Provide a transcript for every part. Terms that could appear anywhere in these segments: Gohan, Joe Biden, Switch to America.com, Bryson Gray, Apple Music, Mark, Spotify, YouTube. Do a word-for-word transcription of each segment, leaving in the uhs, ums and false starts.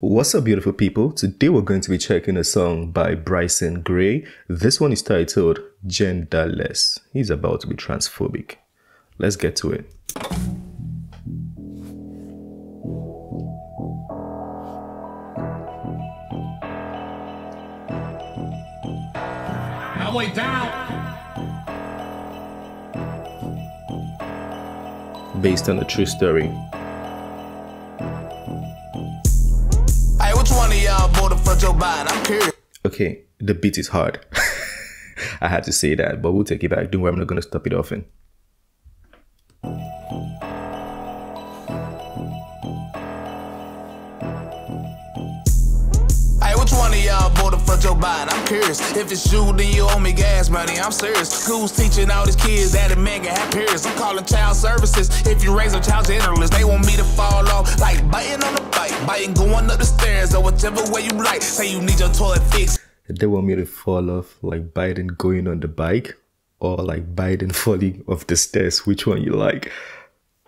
What's up, beautiful people? Today we're going to be checking a song by Bryson Gray. This one is titled Genderless. He's about to be transphobic. Let's get to it. My way down. Based on a true story. For Joe Biden. I'm curious. Okay, the beat is hard. I had to say that, but we'll take it back. Don't worry, I'm not going to stop it often. Hey, which one of y'all voted for Joe Biden? I'm curious. If it's you, then you owe me gas money. I'm serious. Schools teaching all these kids that a man can have periods. I'm calling child services. If you raise a child genderless, they want me to fall off like biting on the biting going up the stairs or whichever way you like. Say you need your toilet fixed. They want me to fall off like Biden going on the bike or like Biden falling off the stairs. Which one you like?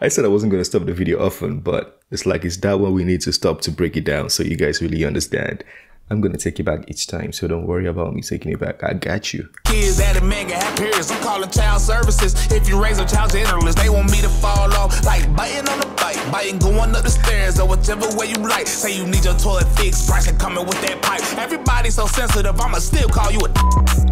I said I wasn't going to stop the video often, but it's like it's that one we need to stop to break it down so you guys really understand. I'm going to take it back each time, so don't worry about me taking it back. I got you. Kids that a man can have periods. I'm calling child services. If you raise a child genderless, they want me to fall off like biting on the bike, biting going up the stairs or whichever way you like. Say you need your toilet fixed, Bryson coming with that pipe. Everybody's so sensitive, I'ma still call you a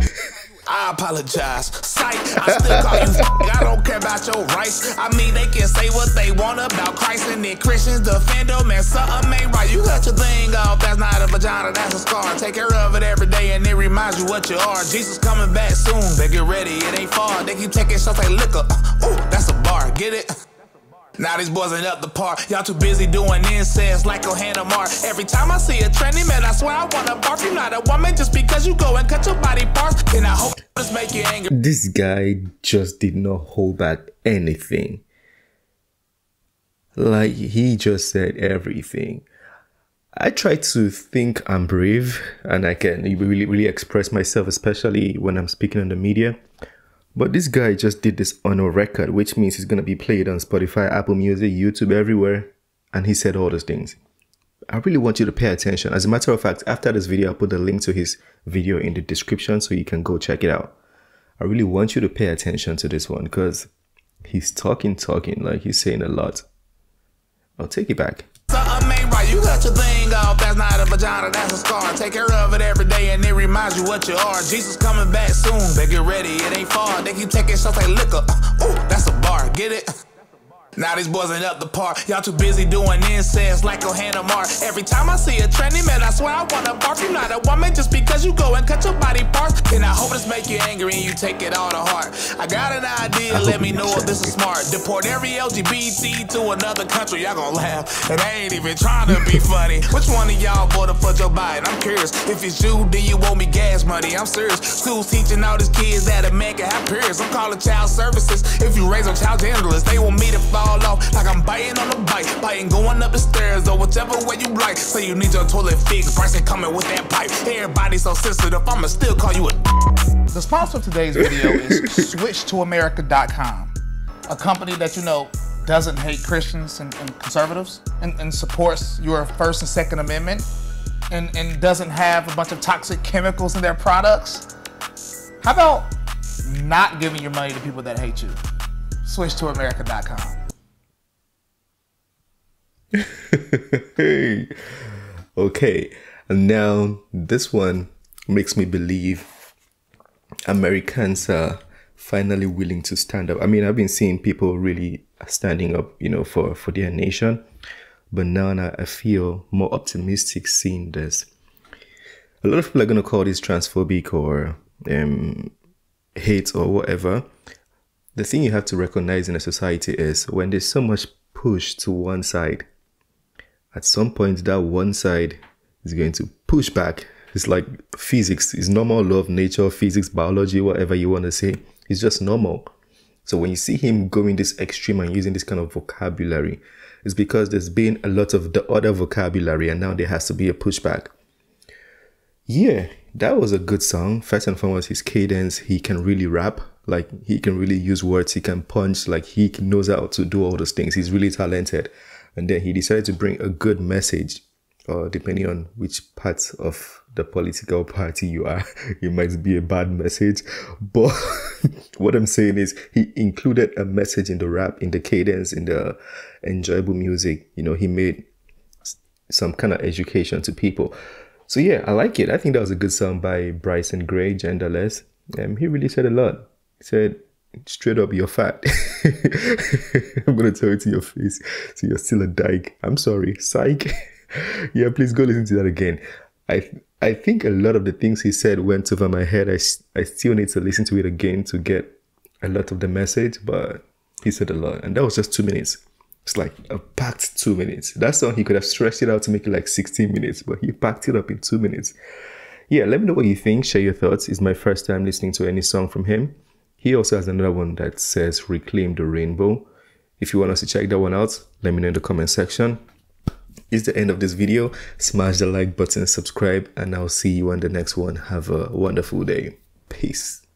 I apologize. Psych, I still call you I don't care about your rights. I mean, they can say what they want about Christ and then Christians defend them and something ain't right. You got your thing off, that's not a vagina, that's a scar. Take care of it every day and it reminds you what you are. Jesus coming back soon, they get ready, it ain't far. They keep taking shots like liquor. Ooh, that's a bar, get it? Now these boys ain't up the par. Y'all too busy doing incest like Gohan and Mark. Every time I see a trendy man, I swear I wanna barf. You're not a woman just because you go and cut your body parts. And I hope this make you angry. This guy just did not hold back anything. Like, he just said everything. I try to think I'm brave and I can really, really express myself, especially when I'm speaking on the media. But this guy just did this on a record, which means he's going to be played on Spotify, Apple Music, YouTube, everywhere. And he said all those things. I really want you to pay attention. As a matter of fact, after this video, I'll put the link to his video in the description so you can go check it out. I really want you to pay attention to this one because he's talking, talking, like he's saying a lot. I'll take it back. You got your thing off, that's not a vagina, that's a scar. Take care of it every day and it reminds you what you are. Jesus coming back soon, they get ready, it ain't far. They keep taking shots like liquor. Ooh, that's a bar, get it? Now these boys ain't up the par. Y'all too busy doing incest like Gohan and Mark. Every time I see a trendy man, I swear I wanna barf. You're not a woman just because you go and cut your body parts. And I hope this make you angry and you take it all to heart. I got an idea, let me know if this is smart. Deport every L G B T to another country. Y'all gonna laugh, and I ain't even trying to be funny. Which one of y'all voted for Joe Biden? I'm curious. If it's you, then you owe me gas money. I'm serious. Schools teaching all these kids that a man can have periods. I'm calling child services. If you raise a child genderless, they want me to fall off like I'm biting on the bike, biting going up the stairs or whichever way you like. Say you need your toilet fixed, Bryson coming with that pipe. Everybody so sensitive, I'ma still call you a The sponsor of today's video is Switch to America dot com, a company that, you know, doesn't hate Christians and, and conservatives and, and supports your First and Second Amendment and, and doesn't have a bunch of toxic chemicals in their products. How about not giving your money to people that hate you? Switch to America dot com. Okay, and now this one makes me believe Americans are finally willing to stand up. I mean, I've been seeing people really standing up, you know, for, for their nation, but now, now I feel more optimistic seeing this. A lot of people are going to call this transphobic or um, hate or whatever. The thing you have to recognize in a society is when there's so much push to one side, at some point that one side is going to push back. It's like physics. It's normal law of nature, physics, biology, whatever you want to say. It's just normal. So when you see him going this extreme and using this kind of vocabulary, it's because there's been a lot of the other vocabulary and now there has to be a pushback. Yeah, that was a good song. First and foremost, his cadence, he can really rap. Like, he can really use words, he can punch, like, he knows how to do all those things. He's really talented. And then he decided to bring a good message or depending on which part of the political party you are, it might be a bad message. But what I'm saying is he included a message in the rap, in the cadence, in the enjoyable music. You know, he made some kind of education to people. So yeah, I like it. I think that was a good song by Bryson Gray, Genderless. Um, he really said a lot. He said, straight up, you're fat. I'm going to tell it to your face. So you're still a dyke. I'm sorry. Psych. Yeah, please go listen to that again. I th I think a lot of the things he said went over my head. I, I still need to listen to it again to get a lot of the message, but he said a lot. And that was just two minutes. It's like a packed two minutes. That song, he could have stretched it out to make it like sixteen minutes, but he packed it up in two minutes. Yeah, let me know what you think. Share your thoughts. It's my first time listening to any song from him. He also has another one that says Reclaim the Rainbow. If you want us to check that one out, let me know in the comment section. It's the end of this video. Smash the like button, subscribe, and I'll see you on the next one. Have a wonderful day. Peace.